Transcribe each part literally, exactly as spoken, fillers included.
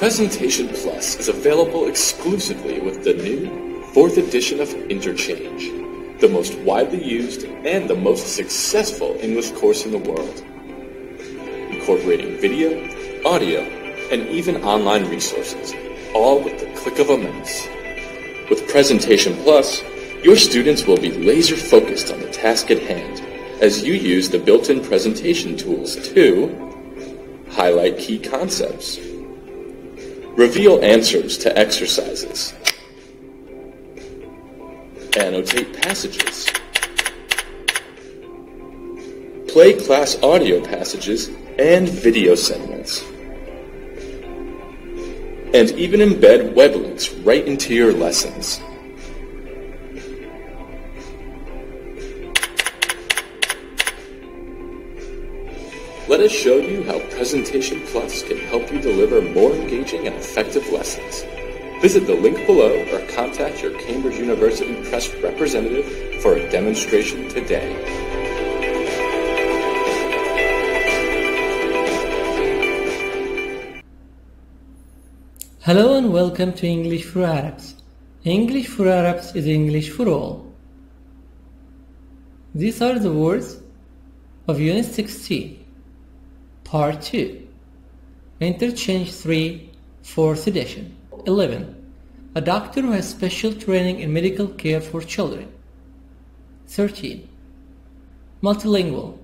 Presentation Plus is available exclusively with the new fourth edition of Interchange, the most widely used and the most successful English course in the world, incorporating video, audio, and even online resources, all with the click of a mouse. With Presentation Plus, your students will be laser-focused on the task at hand as you use the built-in presentation tools to highlight key concepts, reveal answers to exercises, annotate passages, play class audio passages and video segments, and even embed web links right into your lessons. Let us show you how Presentation Plus can help you deliver more engaging and effective lessons. Visit the link below or contact your Cambridge University Press representative for a demonstration today. Hello and welcome to English for Arabs. English for Arabs is English for all. These are the words of Unit sixteen, Part two, Interchange three, fourth edition. eleven. A doctor who has special training in medical care for children. thirteen. Multilingual.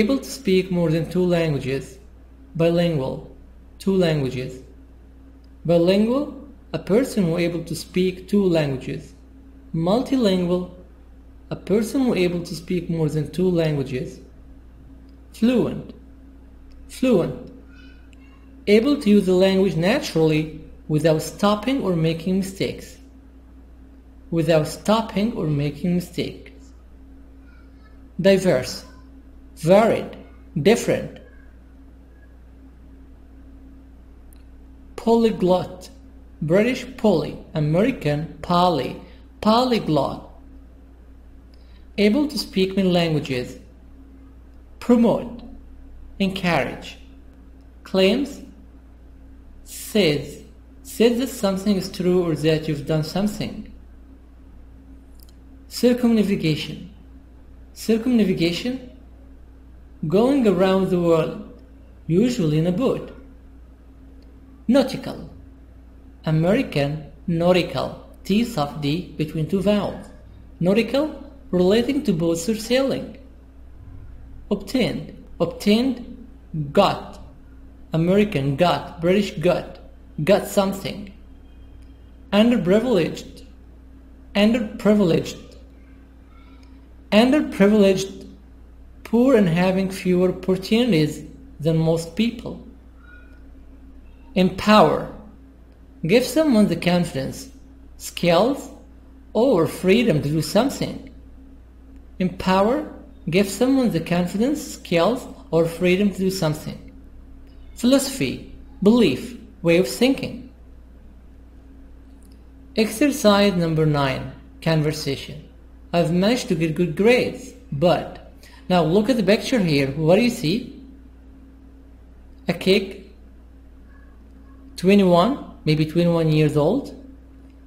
Able to speak more than two languages. Bilingual, two languages. Bilingual, a person who is able to speak two languages. Multilingual, a person who is able to speak more than two languages. Fluent, fluent, able to use the language naturally without stopping or making mistakes. Without stopping or making mistakes. Diverse, varied, different. Polyglot, British poly, American poly, polyglot, able to speak many languages. Promote, encourage. Claims, says, says that something is true or that you've done something. Circumnavigation, circumnavigation, going around the world, usually in a boat. Nautical, American nautical, T soft D between two vowels. Nautical, relating to boats or sailing. Obtained, obtained, got, American got, British got, got something. Underprivileged, underprivileged, underprivileged, poor and having fewer opportunities than most people. Empower, give someone the confidence, skills, or freedom to do something. Empower, give someone the confidence, skills, or freedom to do something. Philosophy, belief, way of thinking. Exercise number nine, conversation. I've managed to get good grades, but now look at the picture here. What do you see? A cake. twenty-one, maybe twenty-one years old.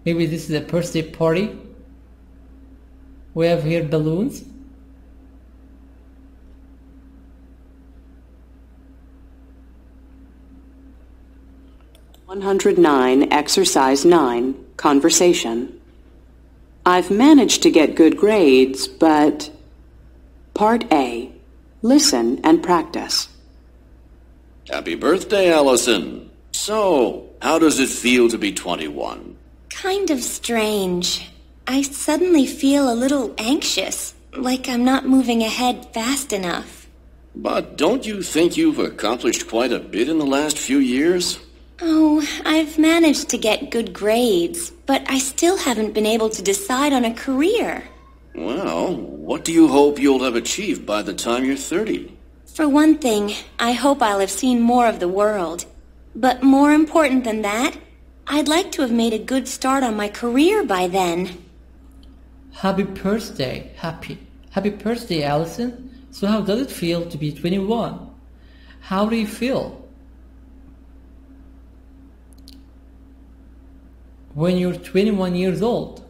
Maybe this is a birthday party. We have here balloons. one hundred nine, Exercise nine, Conversation. I've managed to get good grades, but... Part A, Listen and Practice. Happy birthday, Allison. So, how does it feel to be twenty-one? Kind of strange. I suddenly feel a little anxious, like I'm not moving ahead fast enough. But don't you think you've accomplished quite a bit in the last few years? Oh, I've managed to get good grades, but I still haven't been able to decide on a career. Well, what do you hope you'll have achieved by the time you're thirty? For one thing, I hope I'll have seen more of the world. But more important than that, I'd like to have made a good start on my career by then. Happy birthday, happy. Happy birthday, Allison. So how does it feel to be twenty-one? How do you feel when you're twenty-one years old?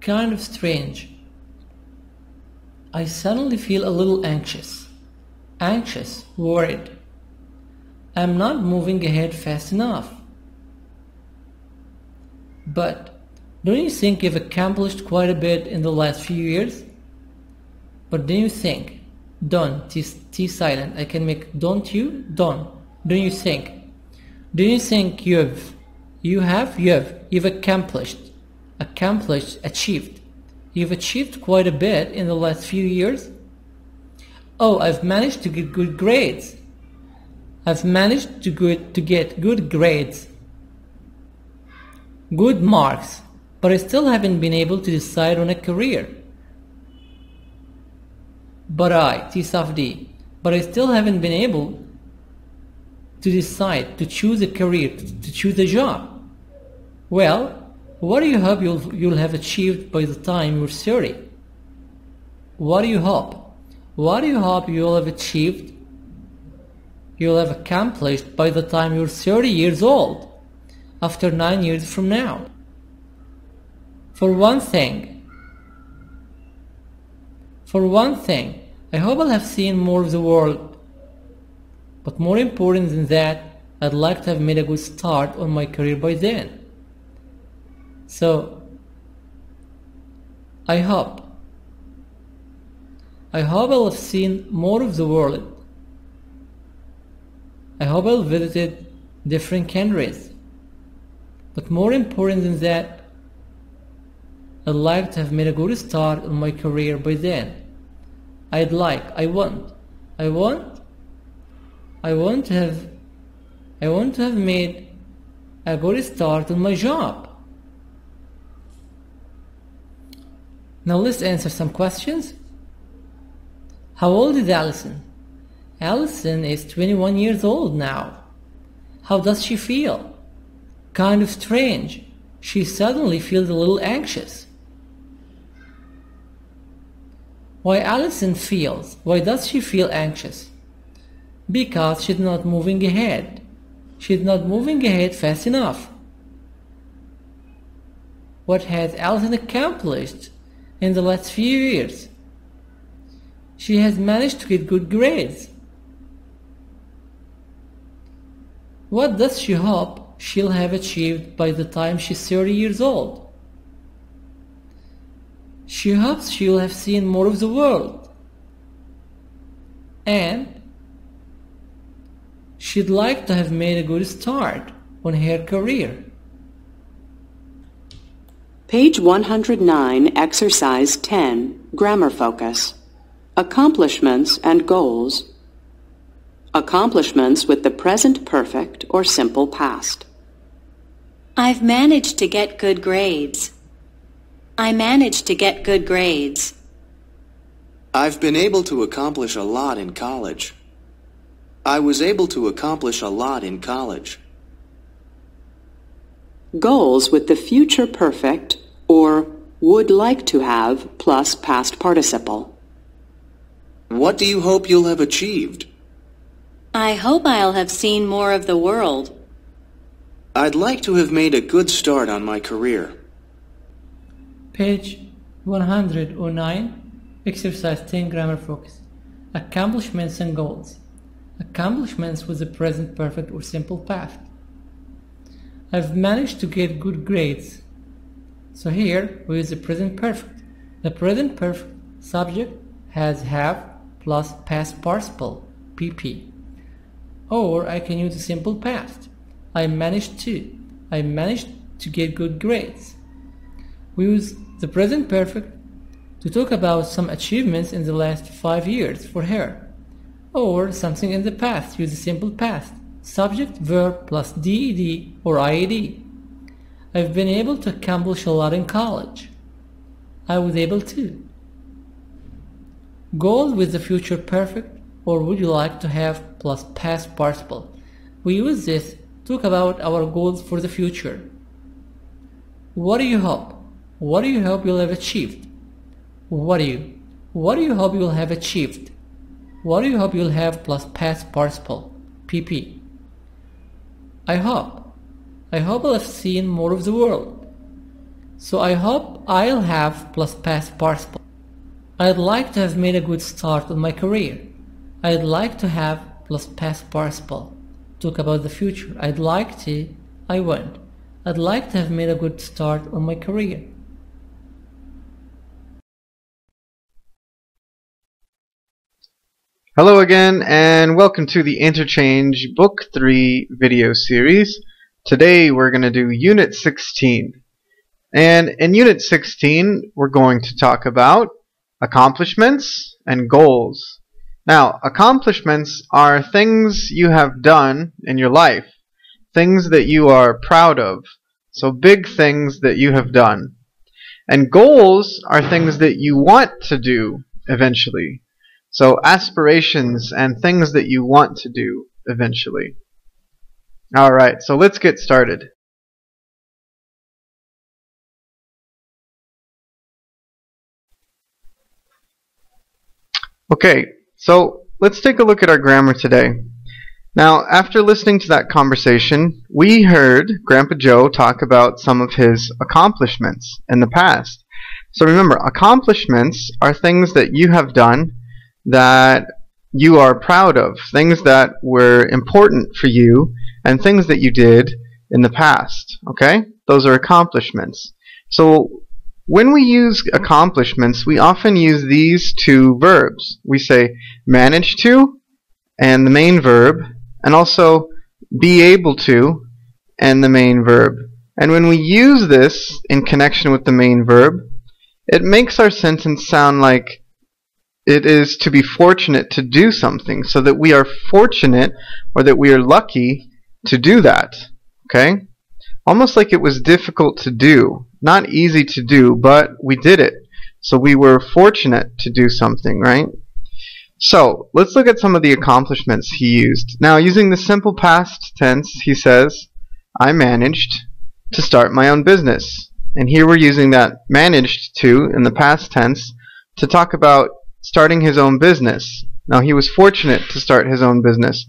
Kind of strange. I suddenly feel a little anxious. Anxious, worried. I'm not moving ahead fast enough. But don't you think you've accomplished quite a bit in the last few years? But don't you think, don't, T silent, I can make, don't you, don't, don't you think, don't you think you've, you have, you have, you've accomplished, accomplished, achieved, you've achieved quite a bit in the last few years? Oh, I've managed to get good grades. I've managed to good, to get good grades. Good marks, but I still haven't been able to decide on a career. But I, T sub D, but I still haven't been able to decide to choose a career, to choose a job. Well, what do you hope you'll, you'll have achieved by the time you're thirty? What do you hope? What do you hope you'll have achieved, you'll have accomplished by the time you're thirty years old? After nine years from now. For one thing, for one thing, I hope I'll have seen more of the world. But more important than that, I'd like to have made a good start on my career by then. So, I hope, I hope I'll have seen more of the world. I hope I'll visited different countries. But more important than that, I'd like to have made a good start on my career by then. I'd like, I want, I want, I want to have, I want to have made a good start on my job. Now let's answer some questions. How old is Allison? Allison is twenty-one years old now. How does she feel? Kind of strange. She suddenly feels a little anxious. Why Allison feels, why does she feel anxious? Because she's not moving ahead. She's not moving ahead fast enough. What has Allison accomplished in the last few years? She has managed to get good grades. What does she hope she'll have achieved by the time she's thirty years old? She hopes she'll have seen more of the world, and she'd like to have made a good start on her career. Page one hundred nine, Exercise ten, Grammar Focus. Accomplishments and Goals. Accomplishments with the present perfect or simple past. I've managed to get good grades. I managed to get good grades. I've been able to accomplish a lot in college. I was able to accomplish a lot in college. Goals with the future perfect or would like to have plus past participle. What do you hope you'll have achieved? I hope I'll have seen more of the world. I'd like to have made a good start on my career. Page one hundred nine, Exercise ten, Grammar Focus. Accomplishments and Goals. Accomplishments with the present perfect or simple past. I've managed to get good grades. So here we use the present perfect. The present perfect subject has have plus past participle, P P. Or I can use the simple past. I managed to. I managed to get good grades. We use the present perfect to talk about some achievements in the last five years for her, or something in the past. Use the simple past. Subject, verb, plus D E D or I E D. I've been able to accomplish a lot in college. I was able to. Goal with the future perfect or would you like to have plus past participle. We use this talk about our goals for the future. What do you hope? What do you hope you'll have achieved? What do you? What do you hope you'll have achieved? What do you hope you'll have plus past participle? P P. I hope. I hope I'll have seen more of the world. So I hope I'll have plus past participle. I'd like to have made a good start on my career. I'd like to have plus past participle. Talk about the future. I'd like to. I won't. I'd like to have made a good start on my career. Hello again, and welcome to the Interchange Book three video series. Today we're going to do Unit sixteen. And in Unit sixteen, we're going to talk about accomplishments and goals. Now, accomplishments are things you have done in your life, things that you are proud of, so big things that you have done. And goals are things that you want to do eventually. So aspirations and things that you want to do eventually. Alright, so let's get started. Okay, so let's take a look at our grammar today. Now, after listening to that conversation, we heard Grandpa Joe talk about some of his accomplishments in the past. So remember, accomplishments are things that you have done that you are proud of, things that were important for you, and things that you did in the past. Okay? Those are accomplishments. So when we use accomplishments, we often use these two verbs. We say manage to and the main verb, and also be able to and the main verb. And when we use this in connection with the main verb, it makes our sentence sound like it is to be fortunate to do something, so that we are fortunate or that we are lucky to do that. Okay? Almost like it was difficult to do. Not easy to do, but we did it. So we were fortunate to do something, right? So, let's look at some of the accomplishments he used. Now, using the simple past tense, he says, I managed to start my own business. And here we're using that managed to in the past tense to talk about starting his own business. Now, he was fortunate to start his own business.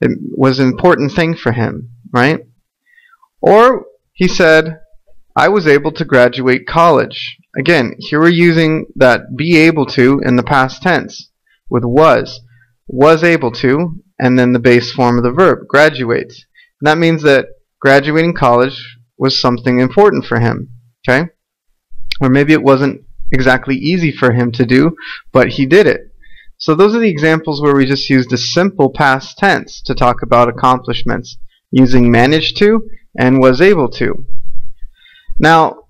It was an important thing for him, right? Or he said, I was able to graduate college. Again, here we're using that be able to in the past tense with was. Was able to, and then the base form of the verb, graduates. And that means that graduating college was something important for him, okay? Or maybe it wasn't exactly easy for him to do, but he did it. So those are the examples where we just use the simple past tense to talk about accomplishments, using managed to and was able to. Now,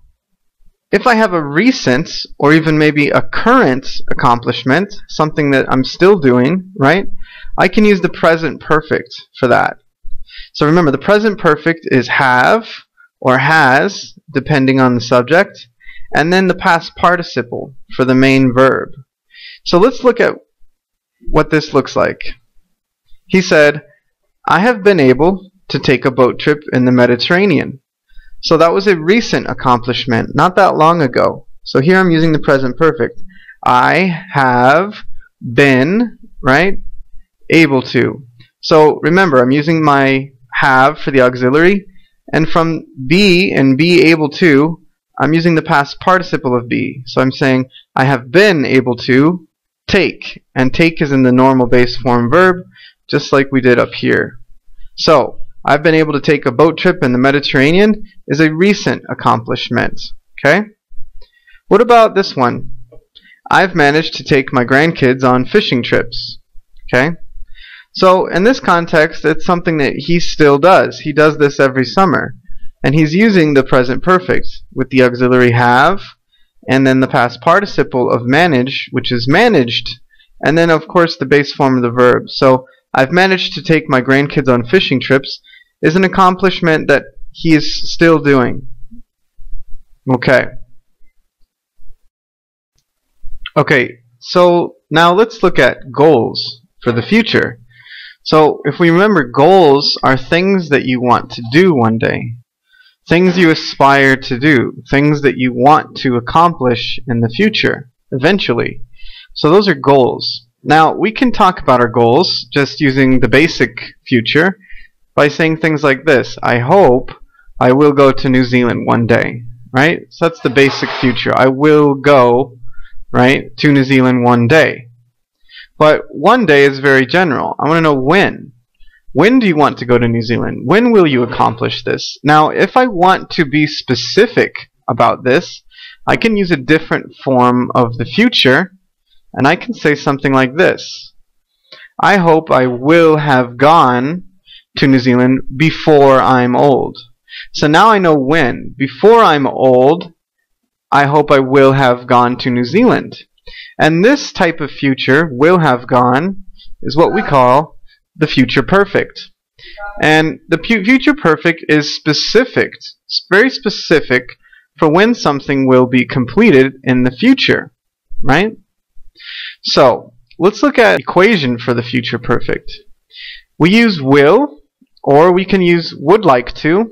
if I have a recent or even maybe a current accomplishment, something that I'm still doing, right, I can use the present perfect for that. So remember, the present perfect is have or has, depending on the subject, and then the past participle for the main verb. So let's look at what this looks like. He said, I have been able to take a boat trip in the Mediterranean. So that was a recent accomplishment, not that long ago. So here I'm using the present perfect. I have been, right, able to. So remember, I'm using my have for the auxiliary, and from be and be able to, I'm using the past participle of be. So I'm saying I have been able to take. And take is in the normal base form verb, just like we did up here. So I've been able to take a boat trip in the Mediterranean is a recent accomplishment. Okay? What about this one? I've managed to take my grandkids on fishing trips. Okay? So in this context, it's something that he still does. He does this every summer. And he's using the present perfect with the auxiliary have, and then the past participle of manage, which is managed, and then of course the base form of the verb. So I've managed to take my grandkids on fishing trips is an accomplishment that he is still doing. Okay. Okay, so now let's look at goals for the future. So if we remember, goals are things that you want to do one day. Things you aspire to do, things that you want to accomplish in the future, eventually. So those are goals. Now, we can talk about our goals just using the basic future by saying things like this. I hope I will go to New Zealand one day, right? So that's the basic future. I will go, right, to New Zealand one day. But one day is very general. I want to know when. When do you want to go to New Zealand? When will you accomplish this? Now, if I want to be specific about this, I can use a different form of the future, and I can say something like this. I hope I will have gone to New Zealand before I'm old. So now I know when. Before I'm old, I hope I will have gone to New Zealand. And this type of future, will have gone, is what we call the future perfect. And the future perfect is specific. It's very specific for when something will be completed in the future, right? So, let's look at an equation for the future perfect. We use will, or we can use would like to.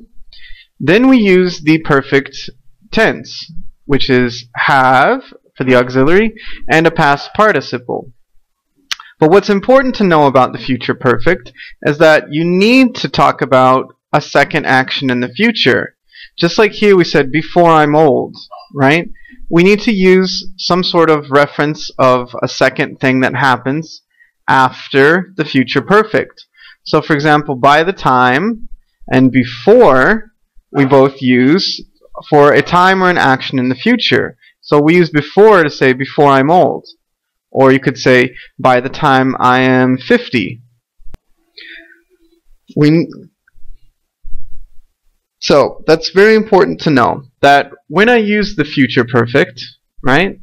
Then we use the perfect tense, which is have for the auxiliary, and a past participle. But what's important to know about the future perfect is that you need to talk about a second action in the future. Just like here we said, before I'm old, right? We need to use some sort of reference of a second thing that happens after the future perfect. So for example, by the time and before we both use for a time or an action in the future. So we use before to say before I'm old. Or you could say by the time I am fifty. We So, that's very important to know that when I use the future perfect, right,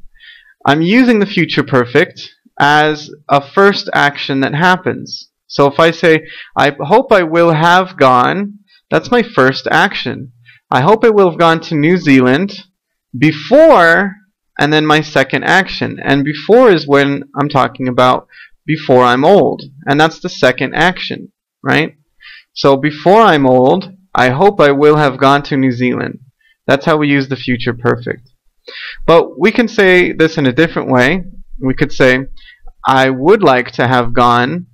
I'm using the future perfect as a first action that happens. So if I say, I hope I will have gone, that's my first action. I hope I will have gone to New Zealand before, and then my second action. And before is when I'm talking about before I'm old. And that's the second action, right? So before I'm old, I hope I will have gone to New Zealand. That's how we use the future perfect. But we can say this in a different way. We could say, I would like to have gone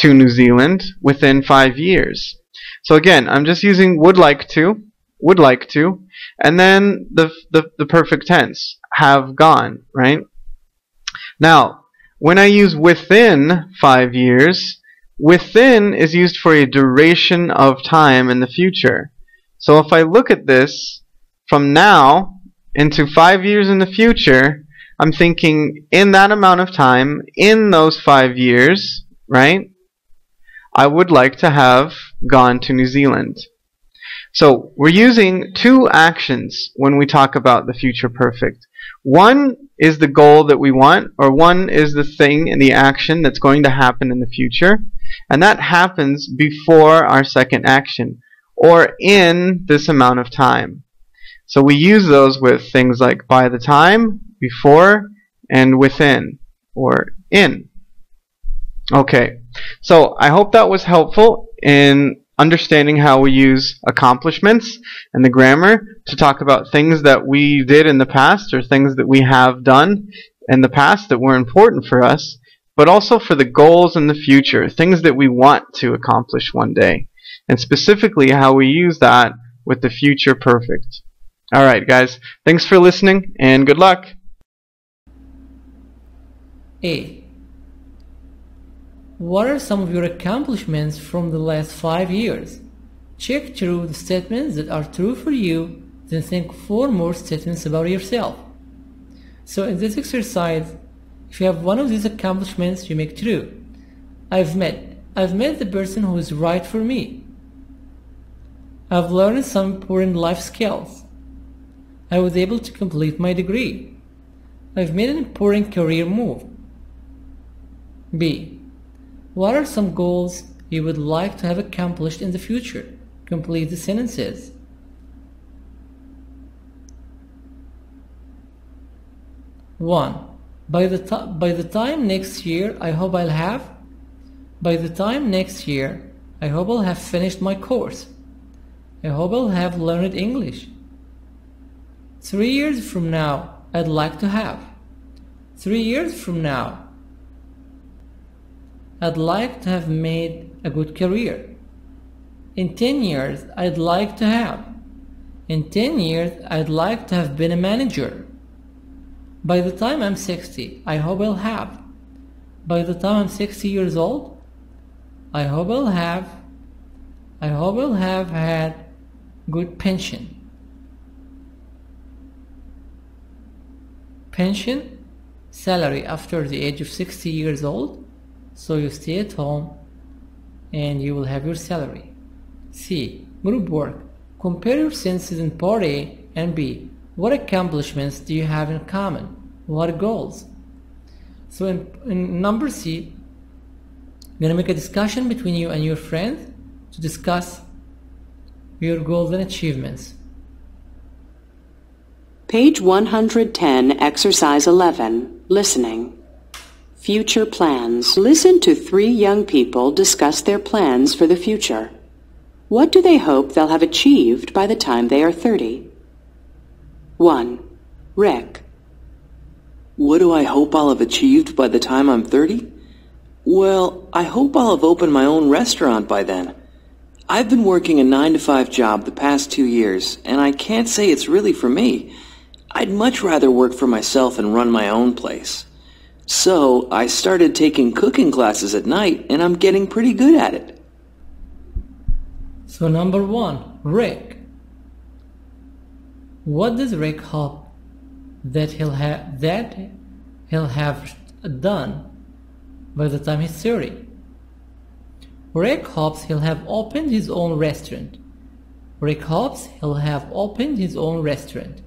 to New Zealand within five years. So again, I'm just using would like to, would like to, and then the, the, the perfect tense, have gone, right? Now, when I use within five years, within is used for a duration of time in the future. So if I look at this from now into five years in the future, I'm thinking in that amount of time, in those five years, right, I would like to have gone to New Zealand. So we're using two actions when we talk about the future perfect. One is the goal that we want, or one is the thing and the action that's going to happen in the future, and that happens before our second action, or in this amount of time. So we use those with things like by the time, before, and within, or in. Okay, so I hope that was helpful in understanding how we use accomplishments and the grammar to talk about things that we did in the past or things that we have done in the past that were important for us, but also for the goals in the future, things that we want to accomplish one day, and specifically how we use that with the future perfect. Alright guys, thanks for listening and good luck. A. What are some of your accomplishments from the last five years? Check through the statements that are true for you, then think of four more statements about yourself. So in this exercise, if you have one of these accomplishments, you make true. I've met. I've met the person who is right for me. I've learned some important life skills. I was able to complete my degree. I've made an important career move. B. What are some goals you would like to have accomplished in the future? Complete the sentences. one. By the, by the time next year, I hope I'll have... By the time next year, I hope I'll have finished my course. I hope I'll have learned English. Three years from now, I'd like to have... Three years from now, I'd like to have made a good career. In ten years, I'd like to have. In ten years, I'd like to have been a manager. By the time I'm sixty, I hope I'll have. By the time I'm sixty years old, I hope I'll have. I hope I'll have had good pension. Pension, salary after the age of sixty years old. So you stay at home and you will have your salary. C. Group work. Compare your senses in part A and B. What accomplishments do you have in common? What goals? So in, in number C, I'm going to make a discussion between you and your friends to discuss your goals and achievements. Page one hundred ten, Exercise eleven, Listening. Future plans. Listen to three young people discuss their plans for the future. What do they hope they'll have achieved by the time they are thirty? one. Rick. What do I hope I'll have achieved by the time I'm thirty? Well, I hope I'll have opened my own restaurant by then. I've been working a nine to five job the past two years, and I can't say it's really for me. I'd much rather work for myself and run my own place. So, I started taking cooking classes at night, and I'm getting pretty good at it. So number one, Rick. What does Rick hope that he'll have that he'll have done by the time he's thirty? Rick hopes he'll have opened his own restaurant. Rick hopes he'll have opened his own restaurant.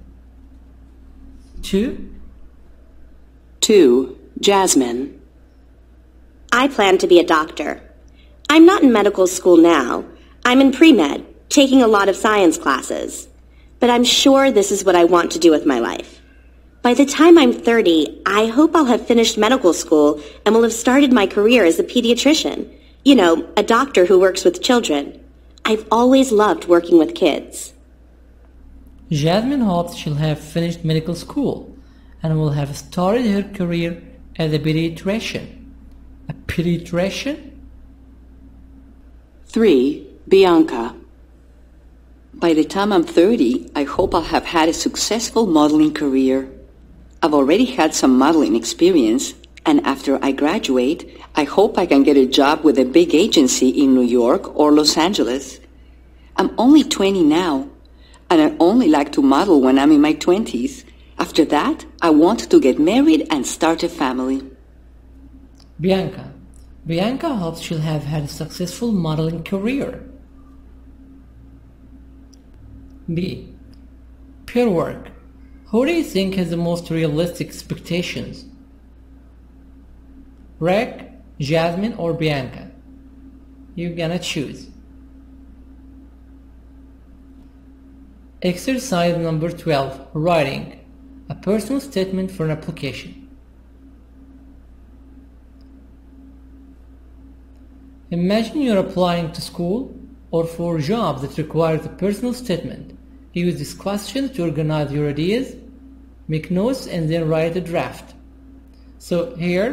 Two. Two. Jasmine. I plan to be a doctor. I'm not in medical school now. I'm in pre-med, taking a lot of science classes. But I'm sure this is what I want to do with my life. By the time I'm thirty, I hope I'll have finished medical school and will have started my career as a pediatrician. You know, a doctor who works with children. I've always loved working with kids. Jasmine hopes she'll have finished medical school and will have started her career as a pediatrician. A pediatrician? Three. Bianca. By the time I'm thirty, I hope I'll have had a successful modeling career. I've already had some modeling experience, and after I graduate, I hope I can get a job with a big agency in New York or Los Angeles. I'm only twenty now, and I only like to model when I'm in my twenties. After that, I want to get married and start a family. Bianca. Bianca hopes she'll have had a successful modeling career. B. Peer work. Who do you think has the most realistic expectations? Rick, Jasmine, or Bianca? You're gonna choose. Exercise number twelve. Writing. A personal statement for an application. Imagine you're applying to school or for a job that requires a personal statement. Use this question to organize your ideas, make notes, and then write a draft. So here,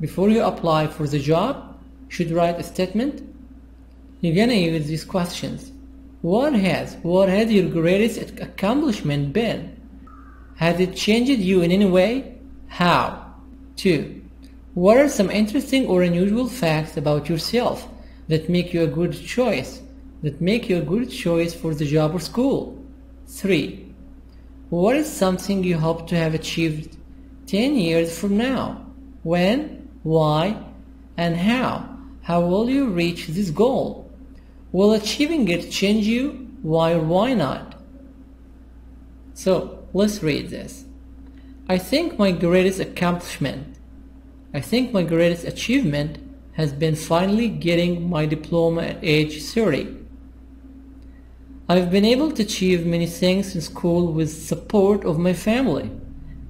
before you apply for the job, you should write a statement. You're gonna use these questions. What has, what has your greatest accomplishment been? Has it changed you in any way? How? Two. What are some interesting or unusual facts about yourself that make you a good choice, that make you a good choice for the job or school? Three. What is something you hope to have achieved ten years from now? When, why, and how? How will you reach this goal? Will achieving it change you? Why or why not? So, let's read this. I think my greatest accomplishment, I think my greatest achievement has been finally getting my diploma at age thirty. I've been able to achieve many things in school with support of my family,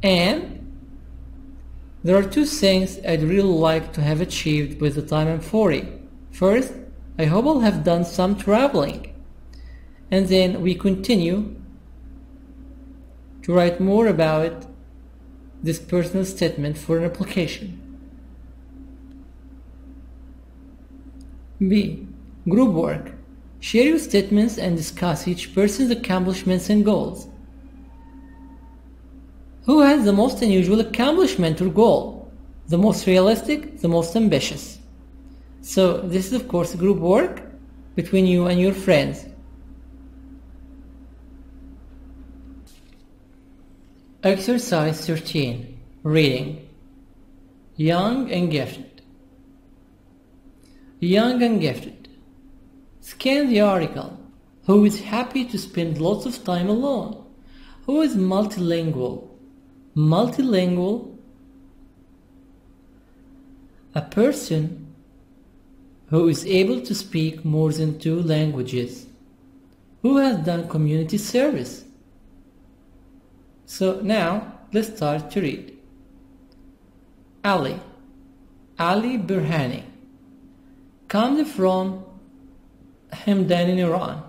and there are two things I'd really like to have achieved by the time I'm forty. First, I hope I'll have done some traveling. And then we continue to write more about this personal statement for an application. B. Group work. Share your statements and discuss each person's accomplishments and goals. Who has the most unusual accomplishment or goal? The most realistic, the most ambitious. So this is of course group work between you and your friends. Exercise thirteen. Reading. Young and gifted. Young and gifted. Scan the article. Who is happy to spend lots of time alone? Who is multilingual? Multilingual. A person who is able to speak more than two languages. Who has done community service? So now, let's start to read. Ali. Ali Burhani. Comes from Hamdan in Iran.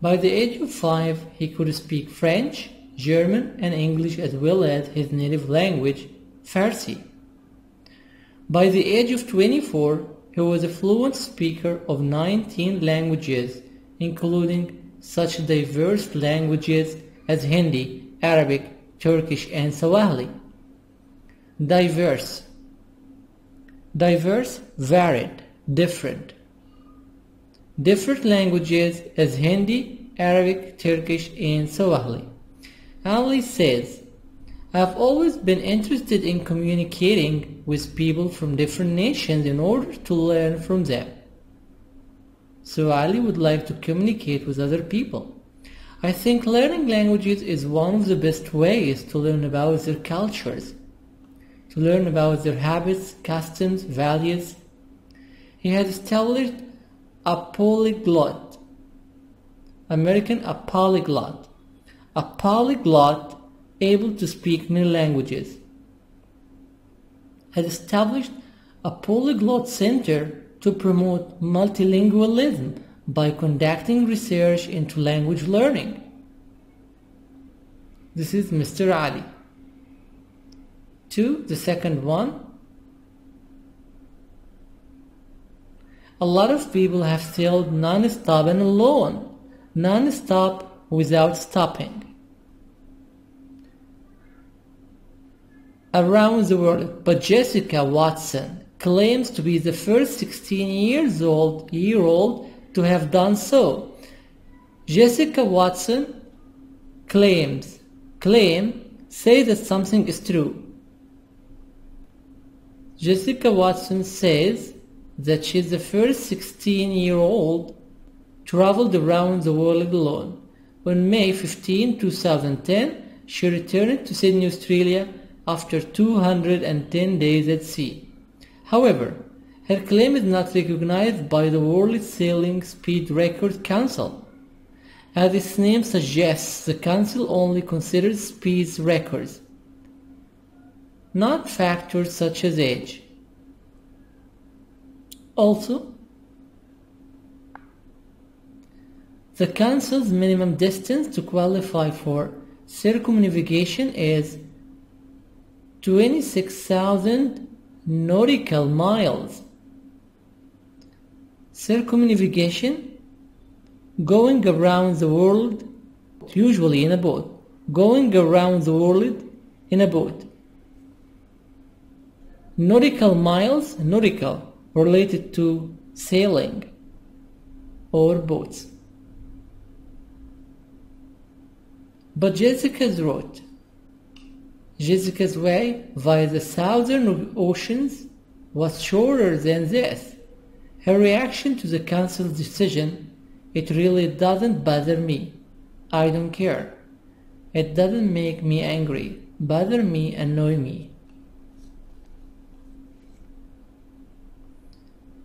By the age of five, he could speak French, German and English as well as his native language, Farsi. By the age of twenty-four, he was a fluent speaker of nineteen languages, including such diverse languages as Hindi, Arabic, Turkish and Swahili. Diverse. Diverse, varied, different. Different languages as Hindi, Arabic, Turkish and Swahili. Ali says, I've always been interested in communicating with people from different nations in order to learn from them. So Ali would like to communicate with other people. I think learning languages is one of the best ways to learn about their cultures, to learn about their habits, customs, values. He had established a polyglot, American a polyglot, a polyglot able to speak many languages. Had established a polyglot center to promote multilingualism by conducting research into language learning. This is Mister Ali. Two, the second one. A lot of people have sailed non-stop and alone, non-stop without stopping, around the world, but Jessica Watson claims to be the first sixteen years old year old to have done so. Jessica Watson claims, claim, say that something is true. Jessica Watson says that she's the first sixteen-year-old traveled around the world alone. On May fifteenth two thousand ten, she returned to Sydney, Australia after two hundred ten days at sea. However, her claim is not recognized by the World Sailing Speed Record Council. As its name suggests, the Council only considers speed records, not factors such as age. Also, the Council's minimum distance to qualify for circumnavigation is twenty-six thousand nautical miles. Circumnavigation, going around the world, usually in a boat, going around the world in a boat. Nautical miles, nautical, related to sailing or boats. But Jessica's route, Jessica's way via the southern oceans was shorter than this. Her reaction to the council's decision, it really doesn't bother me. I don't care. It doesn't make me angry, bother me, annoy me.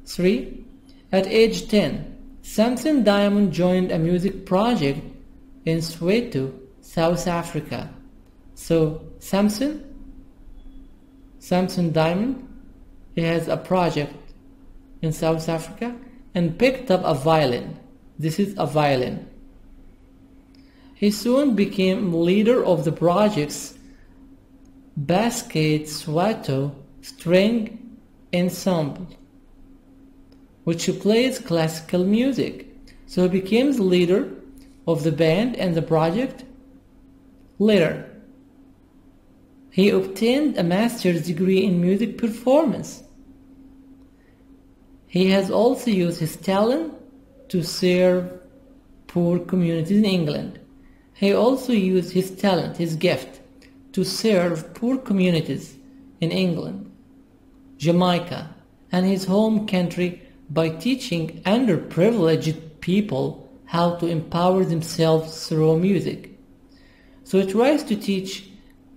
Three. At age ten, Samson Diamond joined a music project in Sweto, South Africa. So Samson, Samson Diamond, he has a project in South Africa and picked up a violin. This is a violin. He soon became leader of the project's Basket Sweto String Ensemble. which plays classical music. So he became the leader of the band and the project. Later, he obtained a master's degree in music performance. He has also used his talent to serve poor communities in England. He also used his talent, his gift, to serve poor communities in England, Jamaica, and his home country by teaching underprivileged people how to empower themselves through music. So he tries to teach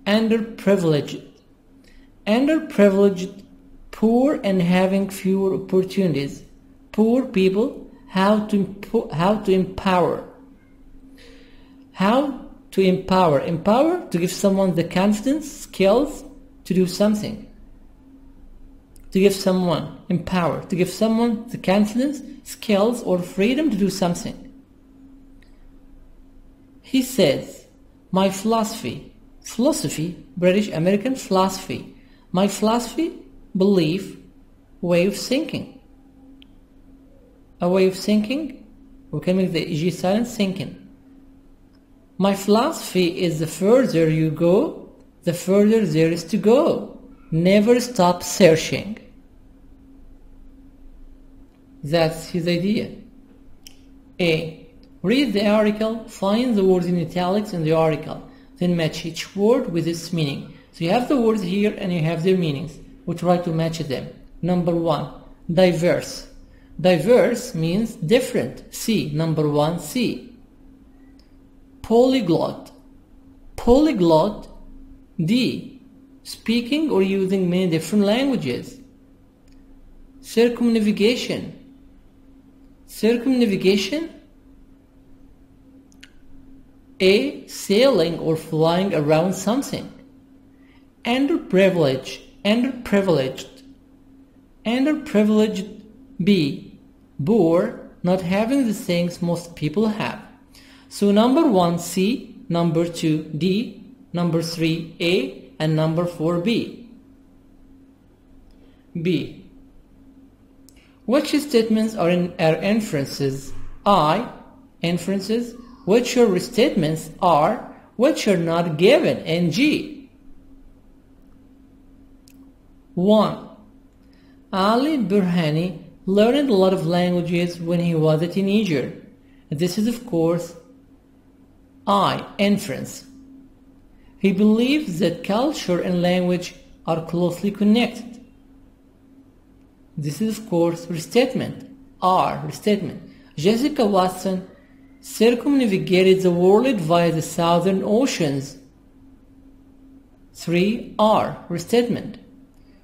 underprivileged, underprivileged, poor and having fewer opportunities, poor people how to how to empower, how to empower, empower to give someone the confidence, skills to do something. To give someone, empower, to give someone the confidence, skills, or freedom to do something. He says, my philosophy, philosophy, British American philosophy, my philosophy, belief, way of thinking. A way of thinking, we can make the G silent, thinking. My philosophy is the further you go, the further there is to go. Never stop searching. That's his idea. A. Read the article, find the words in italics in the article, then match each word with its meaning. So you have the words here and you have their meanings. We try to match them. Number one, diverse. Diverse means different. C. Number one, C. Polyglot. Polyglot. D. Speaking or using many different languages. Circumnavigation. Circumnavigation. A. Sailing or flying around something. Underprivileged. Underprivileged. Underprivileged. B. Poor, not having the things most people have. So number one, C. Number two, D. Number three, A. And number four, B. B. Which statements are, in, are inferences? I. Inferences. Which your statements are, which are not given? And G. one. Ali Burhani learned a lot of languages when he was a teenager. This is, of course, I. Inference. He believes that culture and language are closely connected. This is, of course, restatement. R. Restatement. Jessica Watson circumnavigated the world via the southern oceans. three. R. Restatement.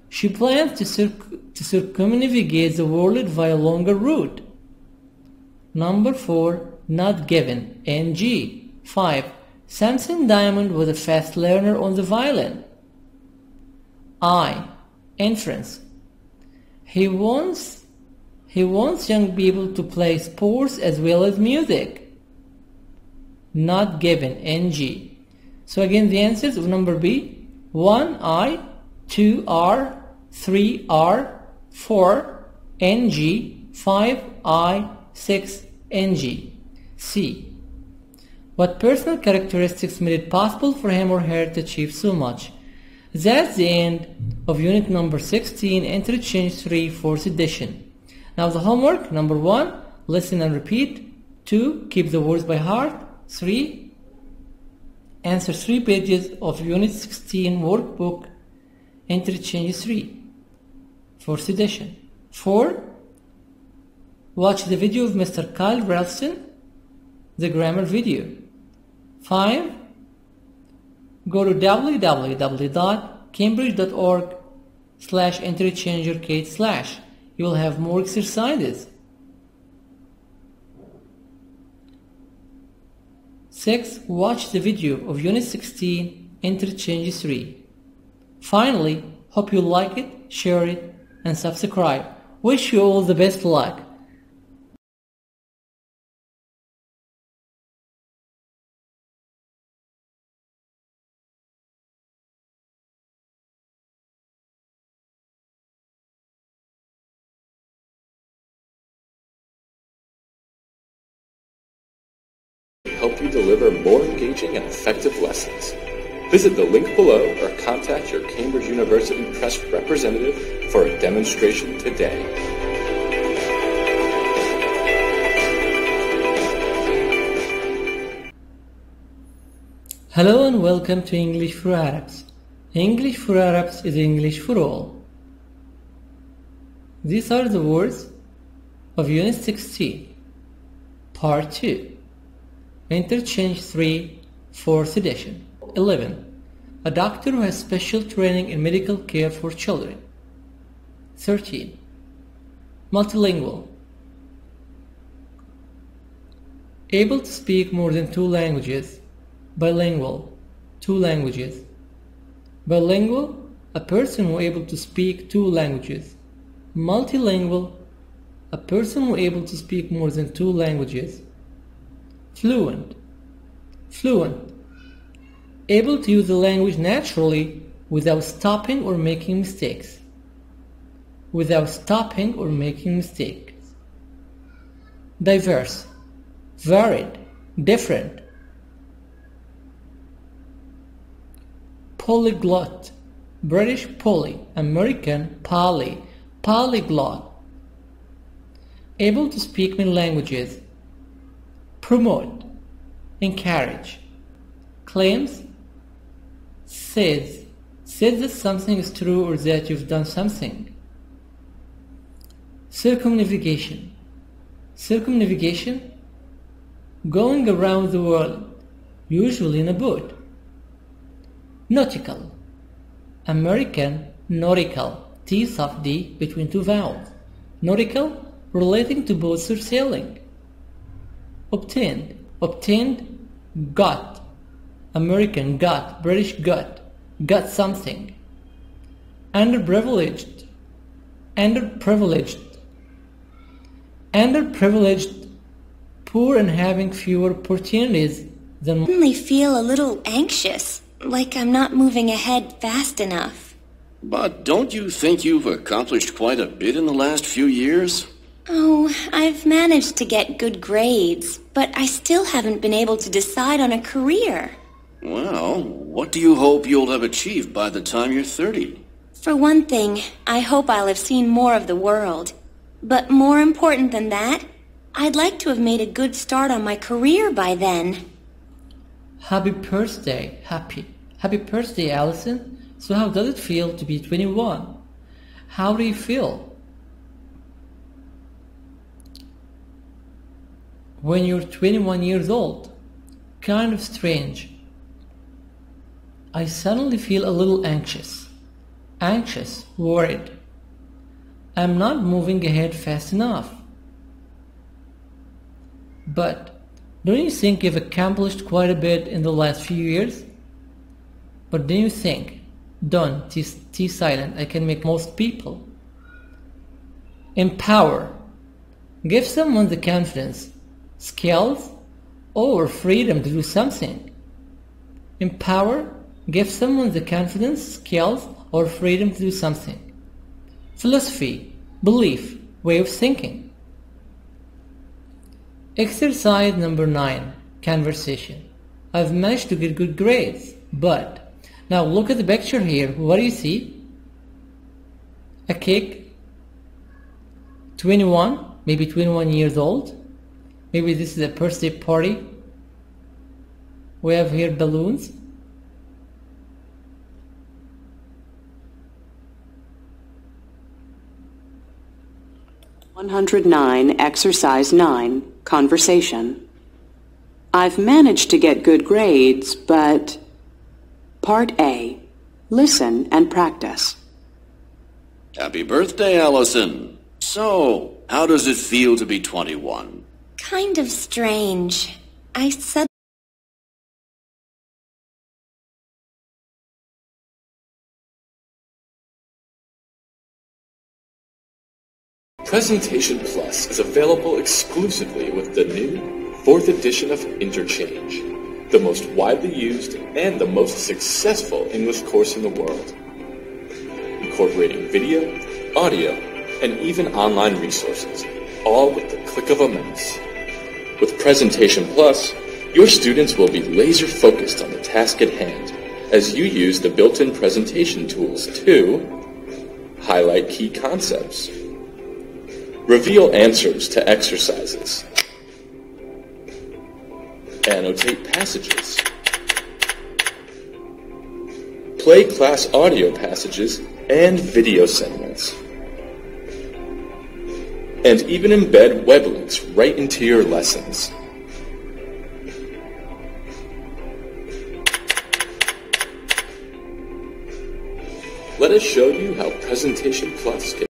She plans to, circ to circumnavigate the world via a longer route. Number four. Not given. N G. five. Samson Diamond was a fast learner on the violin. I. Inference. He wants, he wants young people to play sports as well as music. Not given. N G. So again the answers of number B. one. I. two. R. three. R. four. N G. five. I. six. N G. C. What personal characteristics made it possible for him or her to achieve so much? That's the end of unit number sixteen, Interchange three, fourth edition. Now the homework, number one, listen and repeat. Two, keep the words by heart. Three, answer three pages of unit sixteen workbook, Interchange three, fourth edition. Four, watch the video of Mister Kyle Rolofson, the grammar video. five. Go to www.cambridge.org slash interchangerkate slash. You will have more exercises. six. Watch the video of Unit sixteen, Interchange three. Finally, hope you like it, share it, and subscribe. Wish you all the best luck. help you deliver more engaging and effective lessons. Visit the link below or contact your Cambridge University Press representative for a demonstration today. Hello and welcome to English for Arabs. English for Arabs is English for all. These are the words of Unit sixteen, Part two, Interchange three, fourth edition. eleven. A doctor who has special training in medical care for children. thirteen. Multilingual. Able to speak more than two languages. Bilingual, two languages. Bilingual, a person who is able to speak two languages. Multilingual, a person who is able to speak more than two languages. Fluent, fluent, able to use the language naturally without stopping or making mistakes. Without stopping or making mistakes. Diverse, varied, different. Polyglot, British poly, American poly, polyglot. Able to speak many languages. Promote, encourage. Claims, says, says that something is true or that you've done something. Circumnavigation, circumnavigation, going around the world, usually in a boat. Nautical, American nautical, T soft D between two vowels. Nautical, relating to boats or sailing. Obtained, obtained, got, American got, British got, got something. Underprivileged, underprivileged, underprivileged, poor and having fewer opportunities than. I suddenly feel a little anxious. Like I'm not moving ahead fast enough. But don't you think you've accomplished quite a bit in the last few years? Oh, I've managed to get good grades, but I still haven't been able to decide on a career. Well, what do you hope you'll have achieved by the time you're thirty? For one thing, I hope I'll have seen more of the world. But more important than that, I'd like to have made a good start on my career by then. Happy birthday, happy. Happy birthday, Allison. So how does it feel to be twenty-one? How do you feel? When you're twenty-one years old, kind of strange. I suddenly feel a little anxious. Anxious, worried. I'm not moving ahead fast enough. But don't you think you've accomplished quite a bit in the last few years? But do you think, done, T, T silent, I can make most people. Empower. Give someone the confidence, skills, or freedom to do something. Empower. Give someone the confidence, skills, or freedom to do something. Philosophy, belief, way of thinking. Exercise number nine, conversation. I've managed to get good grades, but now look at the picture here. What do you see? A kid, twenty-one, maybe twenty-one years old. Maybe this is a birthday party. We have here balloons. one hundred nine, Exercise nine. Conversation. I've managed to get good grades, but... Part A. Listen and practice. Happy birthday, Allison. So, how does it feel to be twenty-one? Kind of strange. I suddenly... Presentation Plus is available exclusively with the new fourth edition of Interchange, the most widely used and the most successful English course in the world. Incorporating video, audio, and even online resources, all with the click of a mouse. With Presentation Plus, Your students will be laser focused on the task at hand as you use the built-in presentation tools to highlight key concepts, reveal answers to exercises, annotate passages, play class audio passages and video segments, and even embed web links right into your lessons. Let us show you how Presentation Plus can